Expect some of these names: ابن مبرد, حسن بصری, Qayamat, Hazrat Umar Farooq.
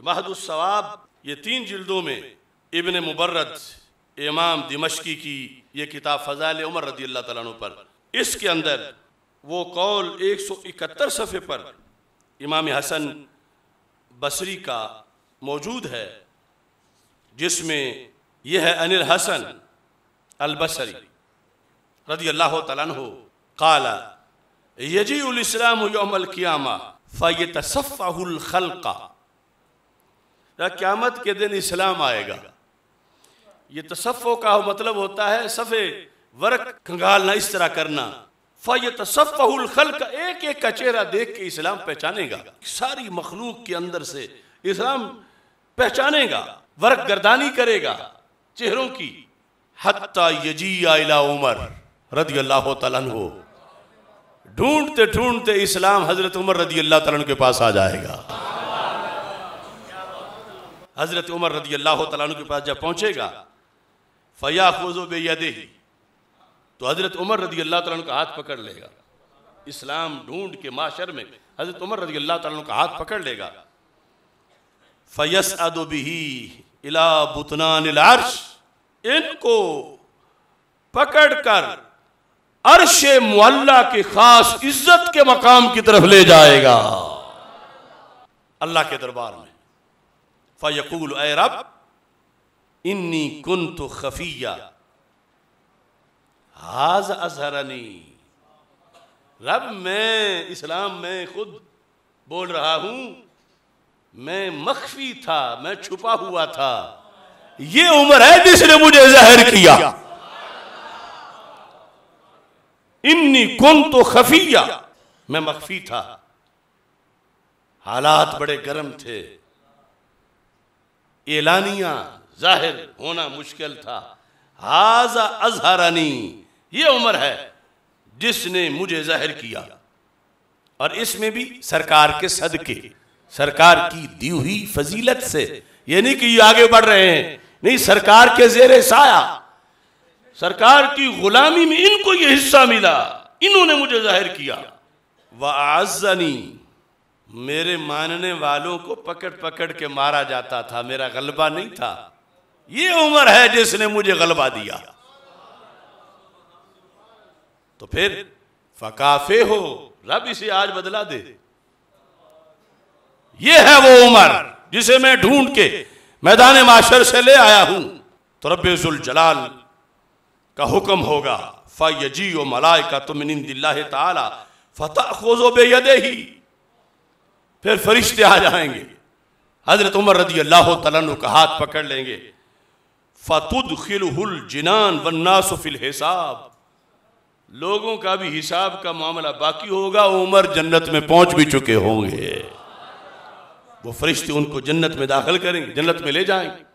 مہد الثواب یہ 3 جلدوں میں ابن مبرد امام دمشقی کی یہ کتاب فضائل عمر رضی اللہ تعالیٰ عنہ پر، اس کے اندر وہ قول 171 صفحے پر امام حسن بصری کا موجود ہے، جس میں یہ ہے عن الحسن البصری رضی اللہ تعالیٰ عنہ قال یجیء الاسلام یوم القیامہ فیتصفح الخلق، قیامت کے دن اسلام آئے گا. یہ تصفح کا مطلب ہوتا ہے صفحے ورق کھنگالنا، اس طرح کرنا. فَيَتَصَفَّهُ الْخَلْقَ، ایک ایک کا چہرہ دیکھ کے اسلام پہچانے گا، ساری مخلوق کے اندر سے اسلام پہچانے گا، ورق گردانی کرے گا چہروں کی. حَتَّى يَجِيَ إِلَىٰ عُمَر رضی اللہ تعالیٰ عنہ، ڈھونڈتے ڈھونڈتے اسلام حضرت عمر رضی اللہ تعالیٰ عنہ کے پاس آ جائے گا. حضرت عمر رضی اللہ تعالیٰ عنہ کے پاس جب پہنچے گا فَيَأْخُذُ بِيَدِهِ، تو حضرت عمر رضی اللہ تعالیٰ عنہ کا ہاتھ پکڑ لے گا. اسلام ڈھونڈ کے معاشر میں حضرت عمر رضی اللہ تعالیٰ عنہ کا ہاتھ پکڑ لے گا. فَيَسْعَدُ بِهِ إِلَىٰ بُطْنَانِ الْعَرْشِ، ان کو پکڑ کر عرش معلیٰ کی خاص عزت کے مقام کی طرف لے جائے گا اللہ کے دربار میں. فَيَقُولُ اَيْ رَبْ اِنِّي كُنْتُ خَفِيَّا حاز اظہرنی، رب میں اسلام میں خود بول رہا ہوں، میں مخفی تھا، میں چھپا ہوا تھا، یہ عمر ہے جس نے مجھے ظاہر کیا. انی کنت خفیہ، میں مخفی تھا، حالات بڑے گرم تھے، اعلانیہ ظاہر ہونا مشکل تھا. حاذا اظہرنی، یہ عمر ہے جس نے مجھے ظاہر کیا. اور اس میں بھی سرکار کے صدقے، سرکار کی دی ہوئی فضیلت سے، یہ نہیں کہ یہ آگے بڑھ رہے ہیں، نہیں، سرکار کے زیر سایہ، سرکار کی غلامی میں ان کو یہ حصہ ملا، انہوں نے مجھے ظاہر کیا. وَأَعَزَّنِي، میرے ماننے والوں کو پکڑ پکڑ کے مارا جاتا تھا، میرا غلبہ نہیں تھا، یہ عمر ہے جس نے مجھے غلبہ دیا. تو پھر فکافے ہو، رب اسے آج بدلا دے، یہ ہے وہ عمر جسے میں ڈھونڈ کے میدان معاشر سے لے آیا ہوں. تو رب ذوالجلال کا حکم ہوگا فَيَجِيُّ مَلَائِكَةٌ مِنْ عِنْدِ اللَّهِ تَعَالَى فَتَأْخُذُ بِيَدِهِ، پھر فرشتے آ جائیں گے، حضرت عمر رضی اللہ تعالیٰ عنہ کا ہاتھ پکڑ لیں گے. فَتُدْخِلُهُ الْجِنَانِ وَالنَّاسُ فِي الْحِسَابِ، لوگوں کا بھی حساب کا معاملہ باقی ہوگا، عمر جنت میں پہنچ بھی چکے ہوں گے، وہ فرشتے ان کو جنت میں داخل کریں گے، جنت میں لے جائیں گے.